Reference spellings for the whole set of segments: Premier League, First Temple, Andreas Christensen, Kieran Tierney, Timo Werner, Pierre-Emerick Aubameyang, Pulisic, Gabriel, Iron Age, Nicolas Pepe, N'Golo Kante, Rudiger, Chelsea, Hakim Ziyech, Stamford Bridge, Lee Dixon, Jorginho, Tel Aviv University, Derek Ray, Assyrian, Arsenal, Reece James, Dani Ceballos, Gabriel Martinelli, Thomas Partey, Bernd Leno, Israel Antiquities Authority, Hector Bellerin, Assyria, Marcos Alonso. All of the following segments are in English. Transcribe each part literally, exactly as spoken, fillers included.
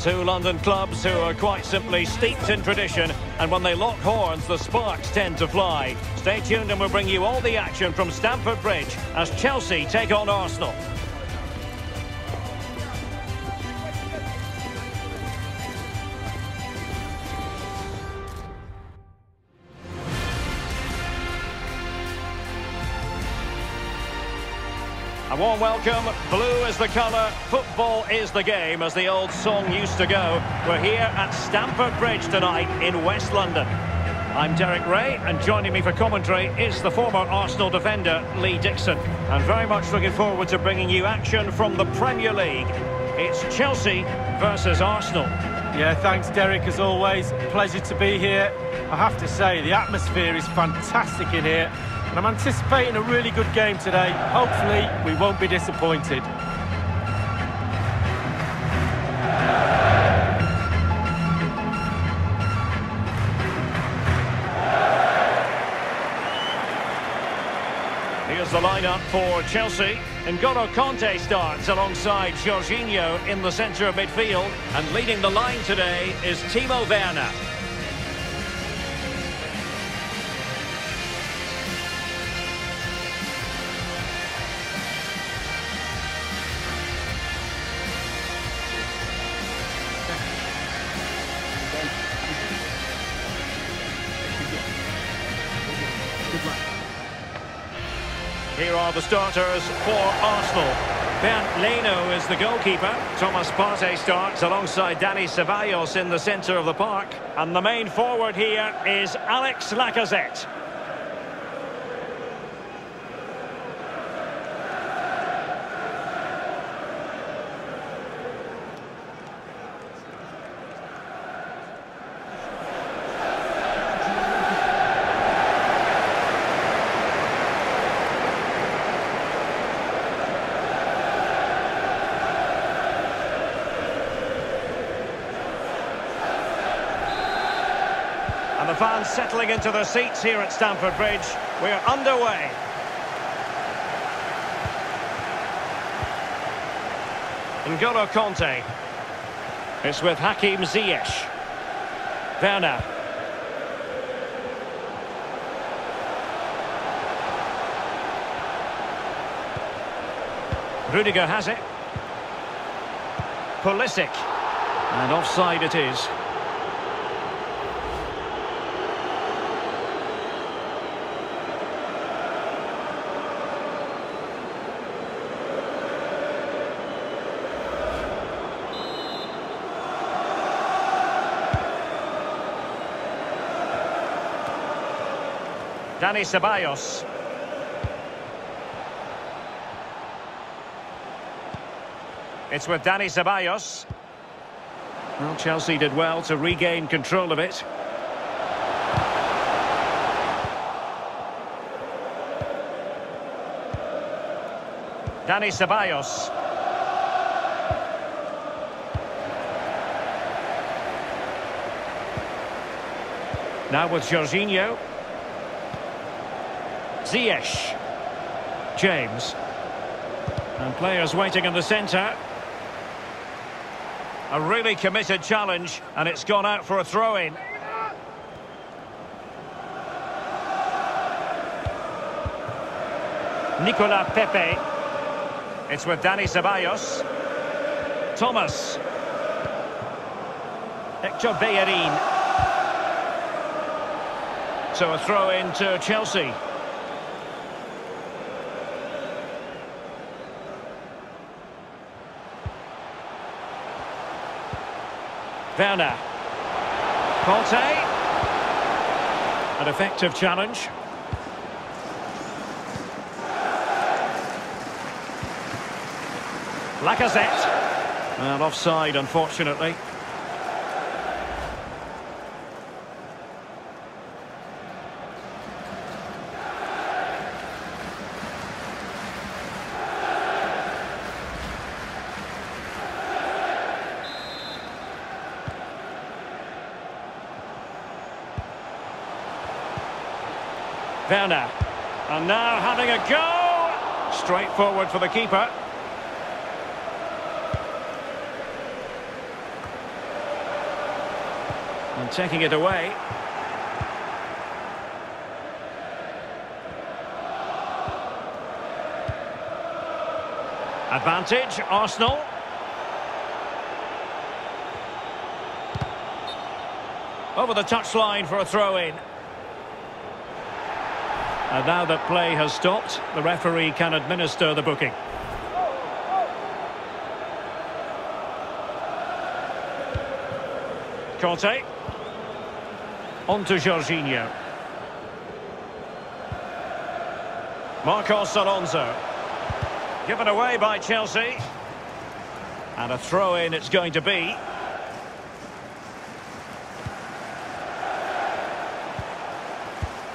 Two London clubs who are quite simply steeped in tradition, and when they lock horns, the sparks tend to fly. Stay tuned and we'll bring you all the action from Stamford Bridge as Chelsea take on Arsenal. A warm welcome. Blue is the colour, football is the game, as the old song used to go. We're here at Stamford Bridge tonight in West London. I'm Derek Ray, and joining me for commentary is the former Arsenal defender, Lee Dixon. I'm very much looking forward to bringing you action from the Premier League. It's Chelsea versus Arsenal. Yeah, thanks, Derek, as always. Pleasure to be here. I have to say, the atmosphere is fantastic in here. And I'm anticipating a really good game today. Hopefully, we won't be disappointed. Here's the lineup for Chelsea. N'Golo Kante starts alongside Jorginho in the centre of midfield. And leading the line today is Timo Werner. Here are the starters for Arsenal. Bernd Leno is the goalkeeper. Thomas Partey starts alongside Dani Ceballos in the centre of the park. And the main forward here is Alex Lacazette. The fans settling into their seats here at Stamford Bridge. We're underway. N'Golo Kante. It's with Hakim Ziyech. Werner. Rudiger has it. Pulisic. And offside it is. Dani Ceballos. It's with Dani Ceballos. Well, Chelsea did well to regain control of it. Dani Ceballos. Now with Jorginho. Ziyech, James, and players waiting in the centre. A really committed challenge, and it's gone out for a throw-in. Nicolas Pepe. It's with Dani Ceballos. Thomas. Hector Bellerin. So a throw-in to Chelsea. Werner. Partey. An effective challenge. Lacazette. And offside, unfortunately. Werner, and now having a go, straightforward for the keeper. and taking it away. Advantage, Arsenal. Over the touchline for a throw-in. And now that play has stopped, the referee can administer the booking. Kante. On to Jorginho. Marcos Alonso. Given away by Chelsea. And a throw-in it's going to be.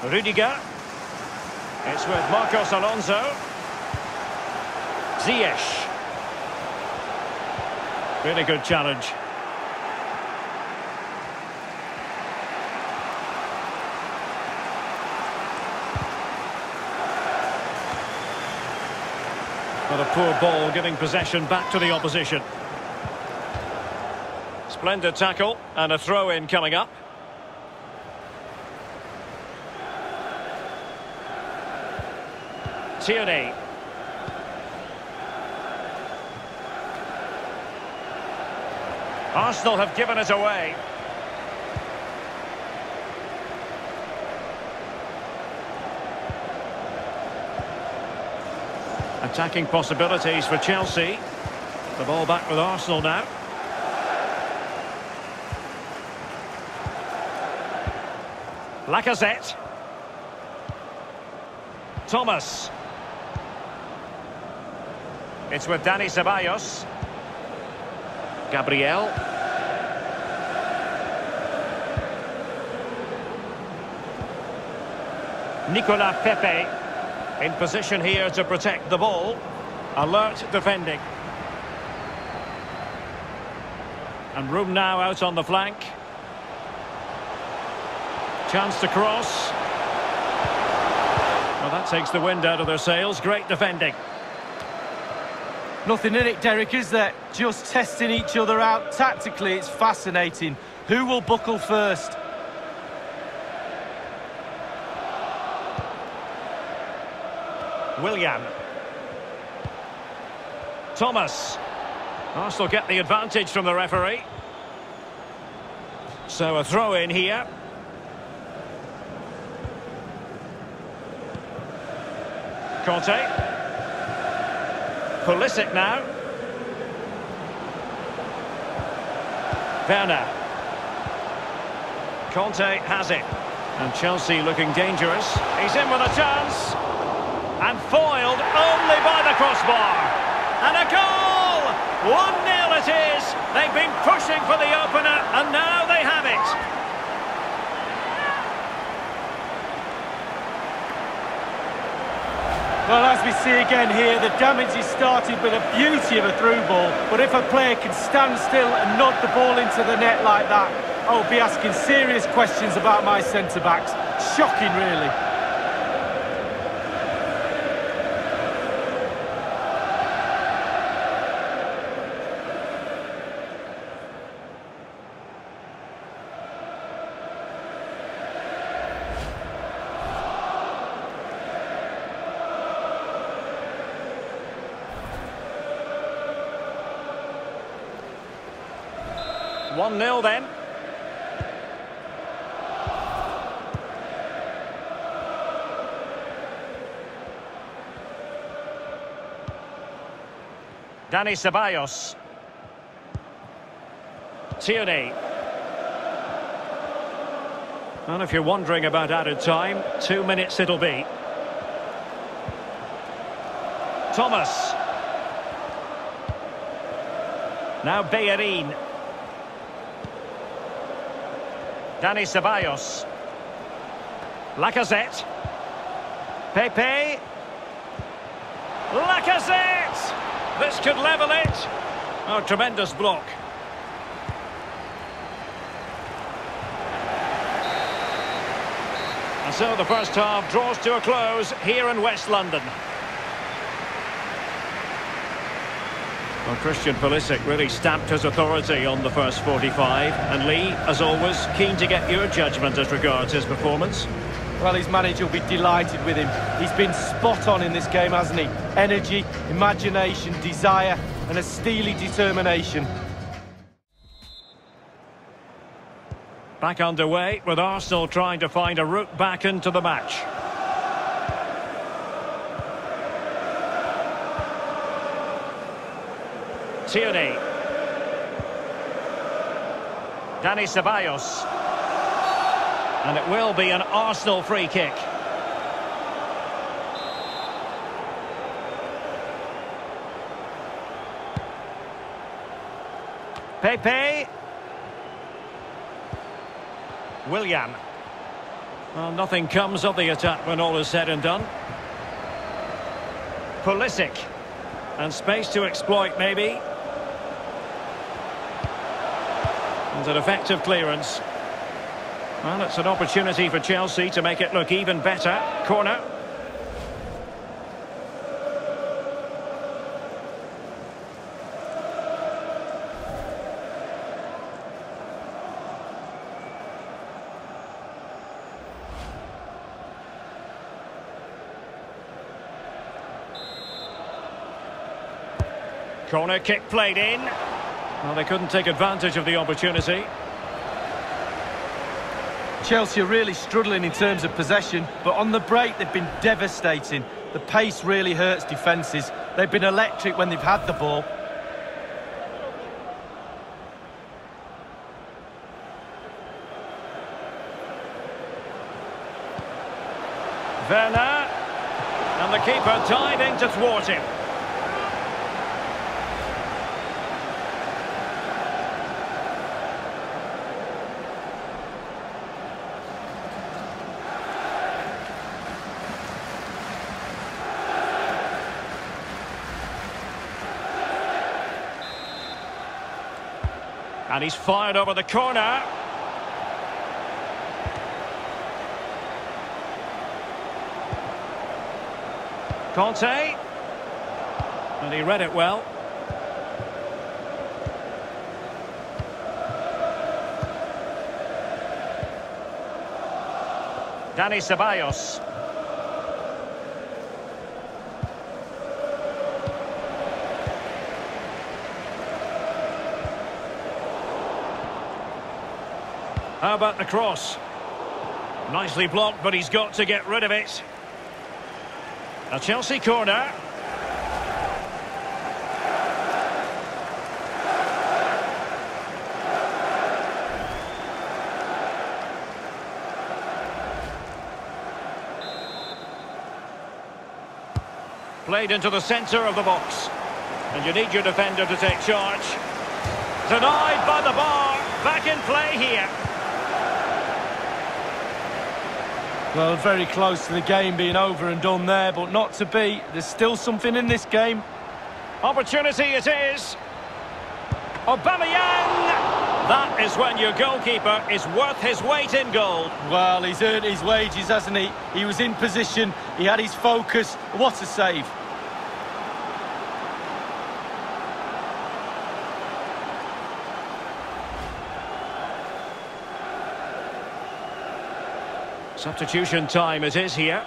Rudiger. It's with Marcos Alonso. Ziyech. Really good challenge. But a poor ball giving possession back to the opposition. Splendid tackle and a throw-in coming up. Tierney. Arsenal have given it away. Attacking possibilities for Chelsea. The ball back with Arsenal now. Lacazette. Thomas. It's with Dani Ceballos. Gabriel. Nicolas Pepe in position here to protect the ball. Alert defending. And room now out on the flank. Chance to cross. Well, that takes the wind out of their sails. Great defending. Nothing in it, Derek, is there? Just testing each other out. Tactically, it's fascinating. Who will buckle first? William. Thomas. Arsenal get the advantage from the referee. So a throw in here. Conte. Pulisic now. Werner. Conte has it. And Chelsea looking dangerous. He's in with a chance. And foiled only by the crossbar. And a goal! one nil it is. They've been pushing for the opener and now they have it. Well, as we see again here, the damage is started with the beauty of a through ball. But if a player can stand still and nod the ball into the net like that, I'll be asking serious questions about my centre-backs. Shocking, really. one nil then. Dani Ceballos. Tierney. And if you're wondering about added time, two minutes it'll be. Thomas. Now Bellerin. Dani Ceballos. Lacazette. Pepe. Lacazette! This could level it. Oh, tremendous block. And so the first half draws to a close here in West London. Well, Christian Pulisic really stamped his authority on the first forty-five. And Lee, as always, keen to get your judgment as regards his performance. Well, his manager will be delighted with him. He's been spot on in this game, hasn't he? Energy, imagination, desire, and a steely determination. Back underway with Arsenal trying to find a route back into the match. Tierney. Dani Ceballos. And it will be an Arsenal free kick. Pepe. William. Well, nothing comes of the attack when all is said and done. Pulisic. And space to exploit, maybe. And an effective clearance. Well, it's an opportunity for Chelsea to make it look even better. Corner. Corner kick played in. Well, they couldn't take advantage of the opportunity. Chelsea are really struggling in terms of possession, but on the break they've been devastating. The pace really hurts defences. They've been electric when they've had the ball. Werner. And the keeper diving to thwart him. And he's fired over the corner. Kante. And he read it well. Dani Ceballos. How about the cross? Nicely blocked, but he's got to get rid of it. A Chelsea corner. Played into the centre of the box. And you need your defender to take charge. Denied by the bar. Back in play here. Well, very close to the game being over and done there, but not to be. There's still something in this game. Opportunity it is. Aubameyang! That is when your goalkeeper is worth his weight in gold. Well, he's earned his wages, hasn't he? He was in position, he had his focus. What a save. Substitution time it is here.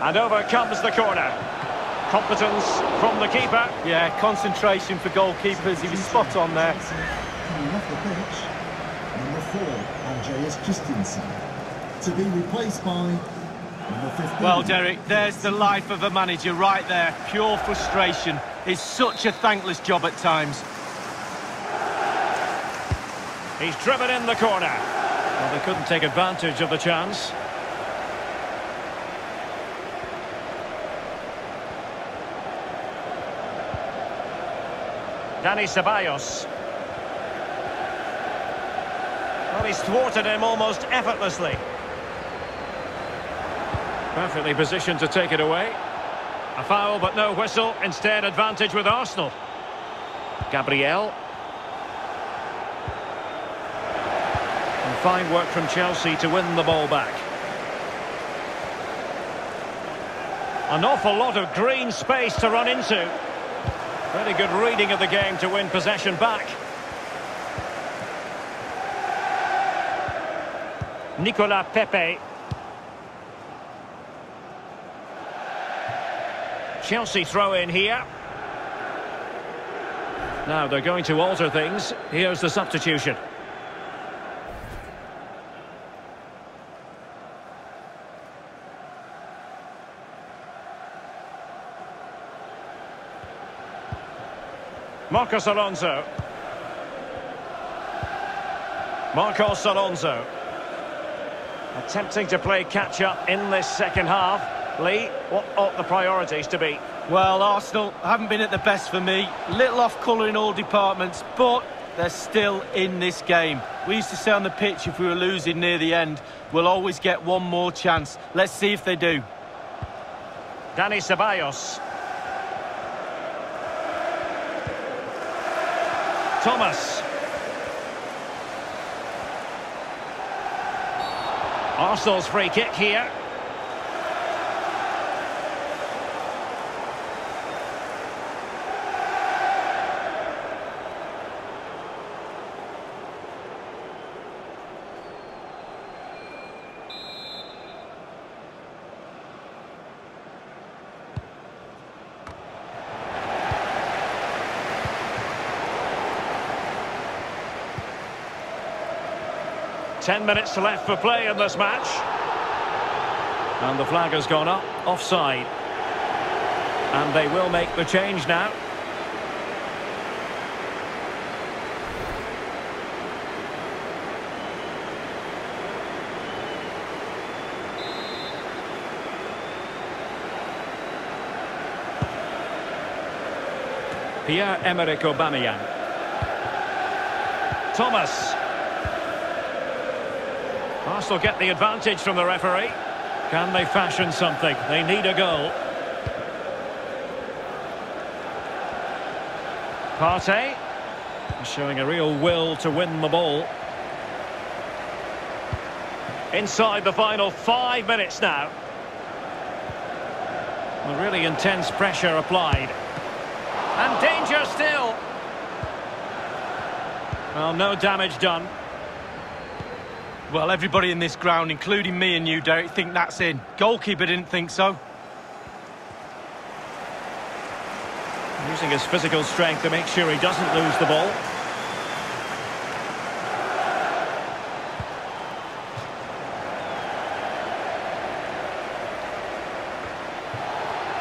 And over comes the corner. Competence from the keeper. Yeah, concentration for goalkeepers. He was spot on there. And off the pitch, number four, Andreas Christensen. To be replaced by number fifteen. Well, Derek, there's the life of a manager right there. Pure frustration. It's such a thankless job at times. He's driven in the corner. Well, they couldn't take advantage of the chance. Dani Ceballos. Well, he's thwarted him almost effortlessly. Perfectly positioned to take it away. A foul, but no whistle. Instead, advantage with Arsenal. Gabriel. And fine work from Chelsea to win the ball back. An awful lot of green space to run into. Very good reading of the game to win possession back. Nicolas Pepe. Chelsea throw in here. Now they're going to alter things. Here's the substitution. Marcos Alonso. Marcos Alonso. Attempting to play catch-up in this second half. Lee, what ought the priorities to be? Well, Arsenal haven't been at the best for me. Little off colour in all departments, but they're still in this game. We used to say on the pitch if we were losing near the end, we'll always get one more chance. Let's see if they do. Dani Ceballos. Thomas. Arsenal's free kick here. Ten minutes left for play in this match. And the flag has gone up, offside. And they will make the change now. Pierre-Emerick Aubameyang. Thomas. Arsenal get the advantage from the referee. Can they fashion something? They need a goal. Partey showing a real will to win the ball. Inside the final five minutes now. A really intense pressure applied. And danger still. Well, no damage done. Well, everybody in this ground, including me and you, Derek, think that's in. Goalkeeper didn't think so. Using his physical strength to make sure he doesn't lose the ball.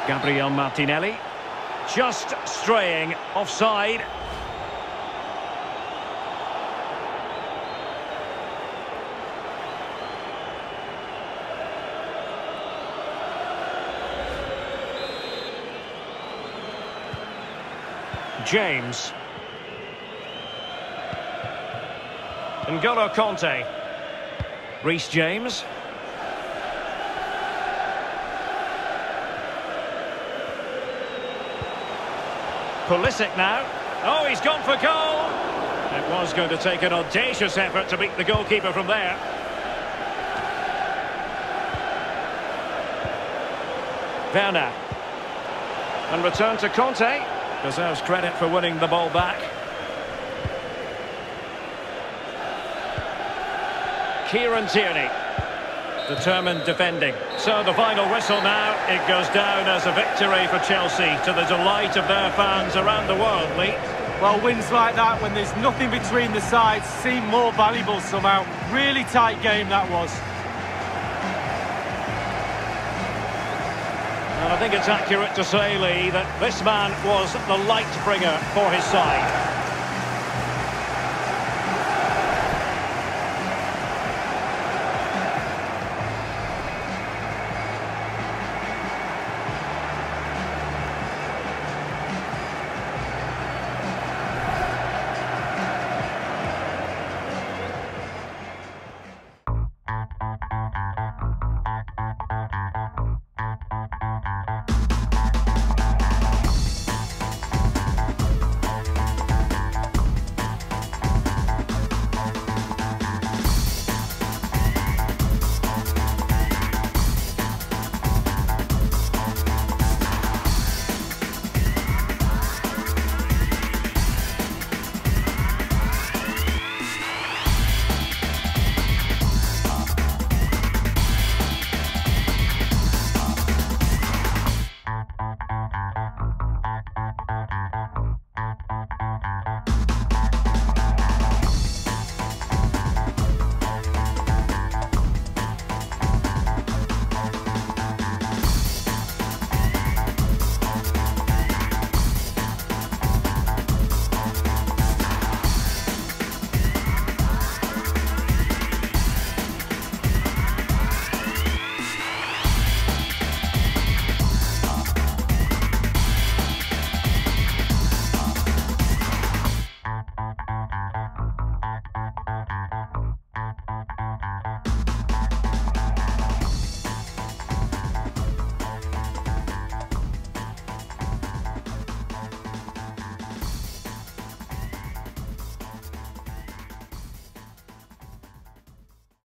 Gabriel Martinelli just straying offside. James. N'Golo Kante. Reece James. Pulisic now. Oh, he's gone for goal. It was going to take an audacious effort to beat the goalkeeper from there. Werner. And return to Kante. Deserves credit for winning the ball back. Kieran Tierney. Determined defending. So the final whistle now. It goes down as a victory for Chelsea to the delight of their fans around the world, Lee. Well, wins like that when there's nothing between the sides seem more valuable somehow. Really tight game that was. And I think it's accurate to say, Lee, that this man was the light bringer for his side.